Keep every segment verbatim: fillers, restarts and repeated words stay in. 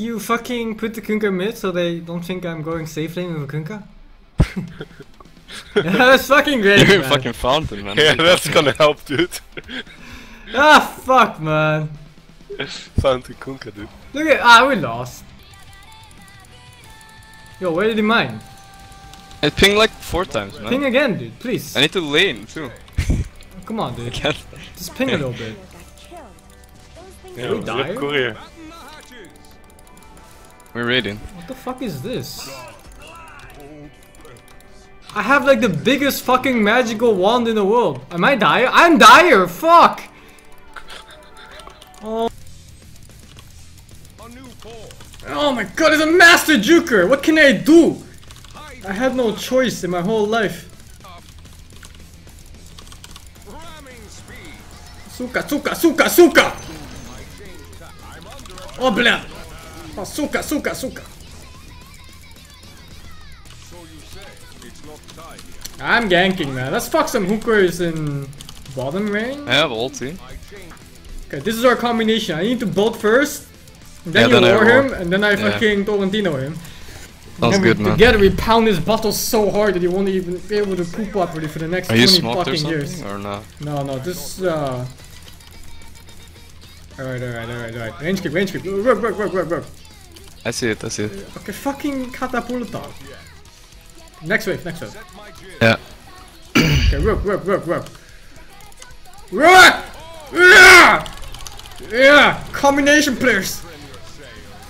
you fucking put the Kunkka mid so they don't think I'm going safe lane with a Kunkka? Yeah, that's fucking great. You fucking found him, man. Yeah, that's gonna help, dude. Ah, fuck, man. Found the Kunkka, dude. Look at. Ah, we lost. Yo, where did he mine? It pinged like four times, man. Ping again, dude, please. I need to lane, too. Come on, dude. I can't. Just ping a little bit. Yeah, we die? Courier. We're raiding. What the fuck is this? I have like the biggest fucking magical wand in the world. Am I Dire? I'm Dire! Fuck! Oh. Oh my god, it's a master juker! What can I do? I had no choice in my whole life. Suka, suka, suka, suka! Oh, blah! Oh, suka, suka, suka! I'm ganking, man. Let's fuck some hookers in bottom lane. I have ulti. Okay, this is our combination. I need to bolt first, and then yeah, you then lure him, and then I yeah. fucking Tolentino him. That's good, man. Together we pound his bottle so hard that he won't even be able to poop properly for the next twenty fucking years. Or no? No, no, this uh... Alright, alright, alright, alright. Range kick, range kick. Work, work, work, work, work. I see it, I see it. Okay, fucking catapulta. Next wave, next wave. Yeah. Okay, rook, rook, rook, rook. Rook! Yeah! Yeah! Combination players!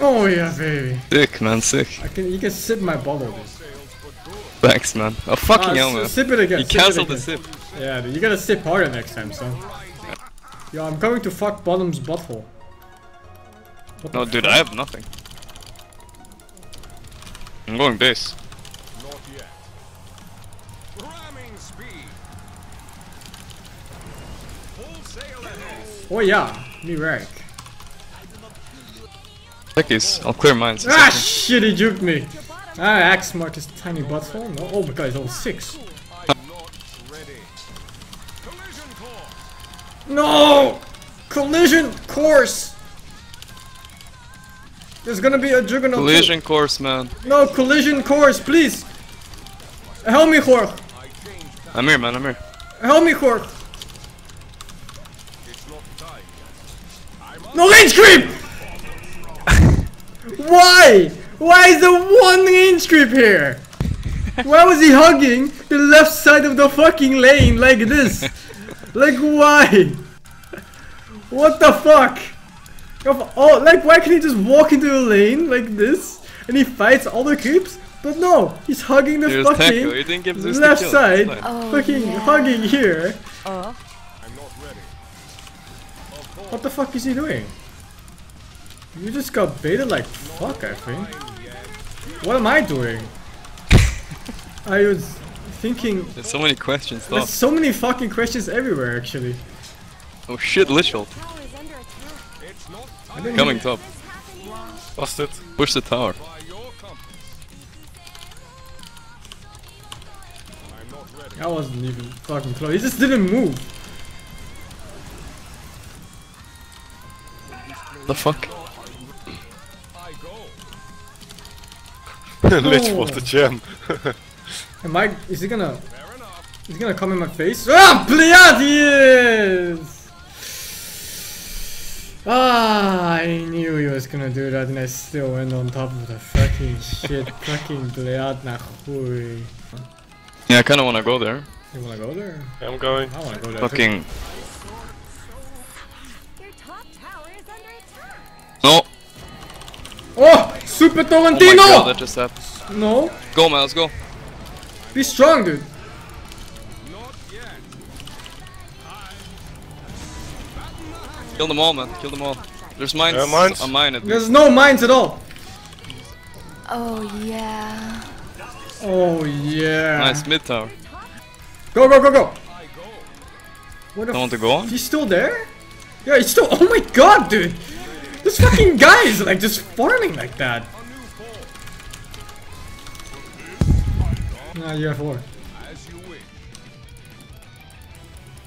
Oh yeah, baby. Sick, man, sick. I can, you can sip my bottle, dude. Thanks, man. Oh, fucking ah, hell, man. Sip it again, You cancelled the sip. Yeah, dude, you gotta sip harder next time, son. Yeah. Yo, I'm going to fuck Bottom's butthole. What no, dude, fuck? I have nothing. I'm going base. Oh yeah, me rank. Techies, I'll clear mine. Ah shit, he juked me. Ah, X-Mog his tiny butthole. No, oh my god, he's level six. No! Collision course! There's gonna be a Juggernaut. Collision course, man. No, collision course, please! Help me, Jorge! I'm here, man, I'm here. Help me, Jorge! No range creep! Why? Why is there one range creep here? Why was he hugging the left side of the fucking lane like this? Like why? What the fuck? Oh, like why can't he just walk into a lane like this and he fights all the creeps? But no, he's hugging the There's fucking you didn't give left side, oh, fucking yeah. hugging here. Oh. What the fuck is he doing? You just got baited like fuck, I think. What am I doing? I was thinking... There's so many questions, though. There's so many fucking questions everywhere, actually. Oh shit, Lich ult. Coming top. Bust it. Push the tower. I wasn't even fucking close. He just didn't move. The fuck? Lich was the gem. Am I? Is he gonna? Is he gonna come in my face? Ah, Pliadius! Ah, I knew he was gonna do that, and I still went on top of the fucking shit. Fucking Pliad na hui. Yeah, I kind of wanna go there. You wanna go there? Yeah, I'm going. I wanna go there. Fucking. No! Oh! Super Tolentino! Oh my God, that just happened. No! Go, man, let's go! Be strong, dude! Kill them all, man, kill them all. There's mines, uh, mines? on mine at least. There's no mines at all! Oh yeah... Oh yeah... Nice, mid tower. Go, go, go, go! What the f- want to go on? He's still there? Yeah, he's still- Oh my God, dude! This fucking guy is like just farming like that. Nah, you have four.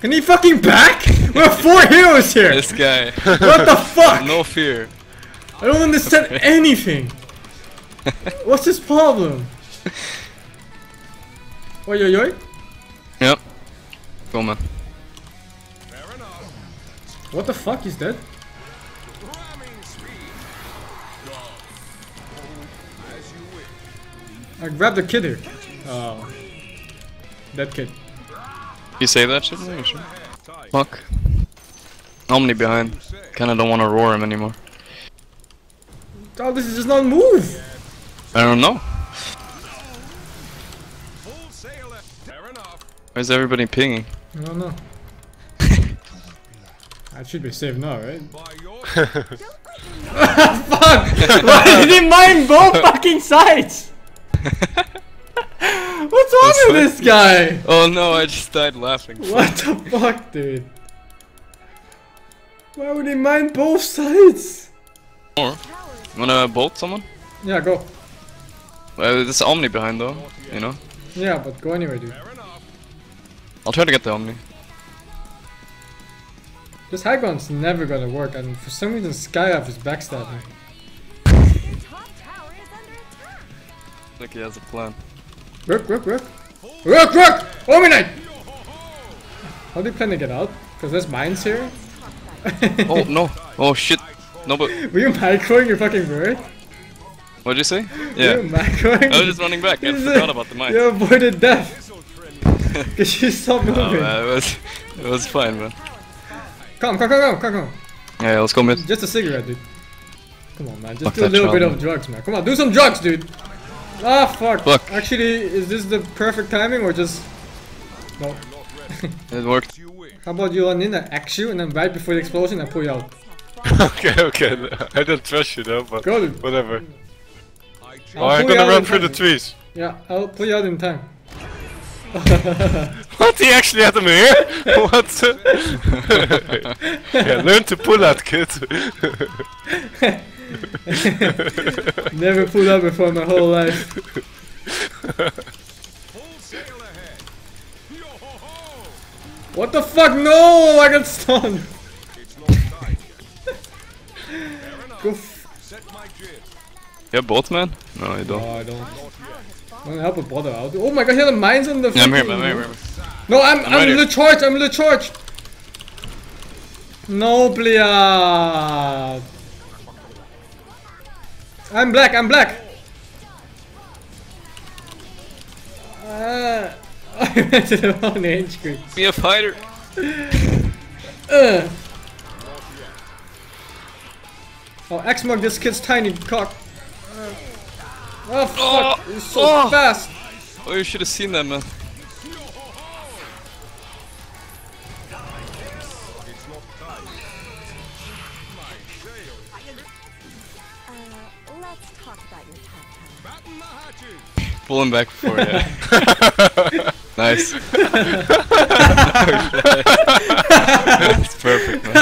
Can he fucking back? We have four heroes here! This guy. What the fuck? No fear. I don't understand anything. What's his problem? Oi, oi, oi. Yep. Come on. What the fuck is that? I grabbed the kid here. Oh. That kid. You save that shit? No, sure. Fuck. Omni behind. Kinda don't wanna roar him anymore. Oh, this does not move! I don't know. Why is everybody pinging? I don't know. I should be safe now, right? Fuck! Why did he mine both fucking sides? What's on with this guy? Oh no, I just died laughing. What the fuck, dude? Why would he mine both sides? Or, wanna bolt someone? Yeah, go. Uh, there's Omni behind though, you know? Yeah, but go anyway, dude. I'll try to get the Omni. This high ground's never gonna work, and for some reason Skyoff is backstabbing. Look, he has a plan. Rook, rook, rook. Rook, rook! Omni-Night! How do you plan to get out? Because there's mines here? Oh, no. Oh, shit. No, but... Were you microing your fucking bird? What'd you say? Yeah. Were you microing? I was just running back. I forgot about the mines. You avoided death. Because you stopped moving. Oh, man, it was, it was fine, man. Come, come, come, come, come, come. Yeah, let's go mid. Just a cigarette, dude. Come on, man. Just fuck do a little bit man. of drugs, man. Come on, do some drugs, dude. Ah, fuck. Fuck. Actually, is this the perfect timing or just... No. It worked. How about you run in and axe you, and then right before the explosion, I pull you out. Okay, okay. I don't trust you though, but go, whatever. Oh, I'm gonna run through the trees. Yeah, I'll pull you out in time. What? He actually had him here? What? Yeah, learn to pull out, kid. Never pulled out before my whole life. What the fuck? No! I got stunned! Go f- You have both, man? No, you don't. No, I don't. I'm gonna help a brother out. Oh my god, here are the mines on the- yeah, I'm here, man. I'm here, man. No, I'm- I'm, I'm right the charge! I'm the charge! No, Pliad! I'm black, I'm black! Uh, I went to the wrong age group. Be a fighter! uh. Oh, X-Mog, this kid's tiny cock. Uh. Oh, fuck! Oh, it's so oh. fast! Oh, you should have seen that, man. Pull him back before, yeah. Nice. That's perfect, man.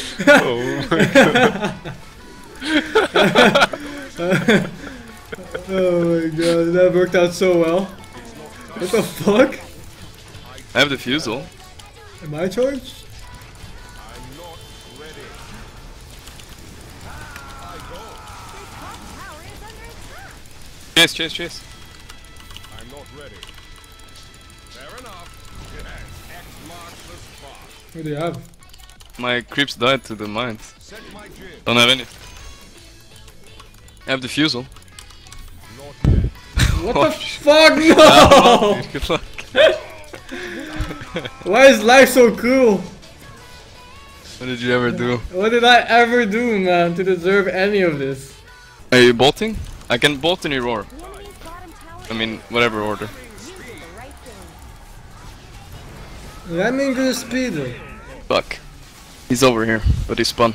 Oh my god. Oh my god, that worked out so well. What the fuck? I have the defusal. Am I charged? Chase, chase, chase. I'm not ready. Fair enough. Yes. X marks the spot. What do you have? My creeps died to the mines. Don't have any. I have defusal. What oh, the fuck? No! Good luck. Why is life so cruel? What did you ever do? What did I ever do, man, to deserve any of this? Are you bolting? I can bolt in your roar. I mean, whatever order. Let me go speed. Fuck. He's over here, but he spun.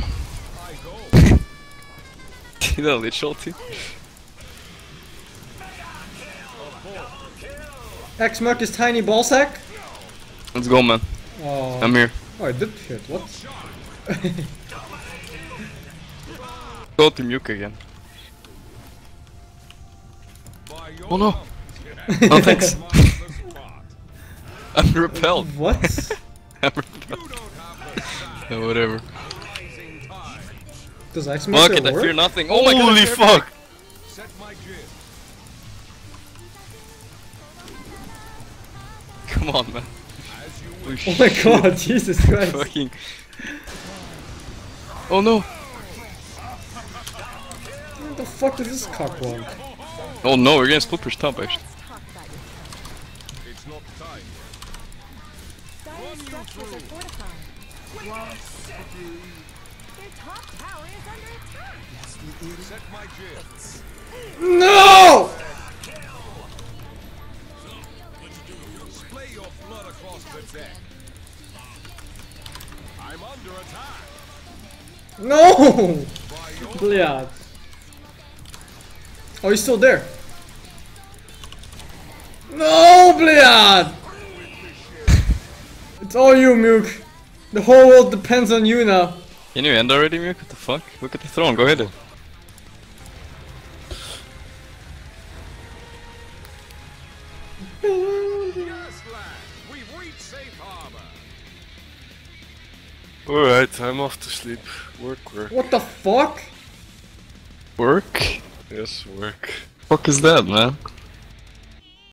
See that Lich ulti? X-Mog is tiny ballsack. Let's go, man. Oh. I'm here. Oh, I did hit. What? Go to Muke again. Oh no! Oh thanks. I'm repelled. What? I'm repelled. No, whatever. Does X-Mog work? Fuck it, I fear nothing. Oh my god. Holy fuck! Set my grid. Come on, man. Oh, oh my god, Jesus Christ. Fucking. Oh no! Where the fuck does this cock want? Oh no, we're gonna split for stump actually. It's not time. Run you through. Blast you. Their top tower is under attack. Yes, we do. Set my jets. No! Splay your blood across the deck. I'm under attack. No! Pliad. Oh, he's still there. No, Pliad! It's all you, Milk. The whole world depends on you now. Can you end already, Milk? What the fuck? Look at the throne, go ahead. Alright, I'm off to sleep. Work, work. What the fuck? Work? Yes, work. Fuck is that, man?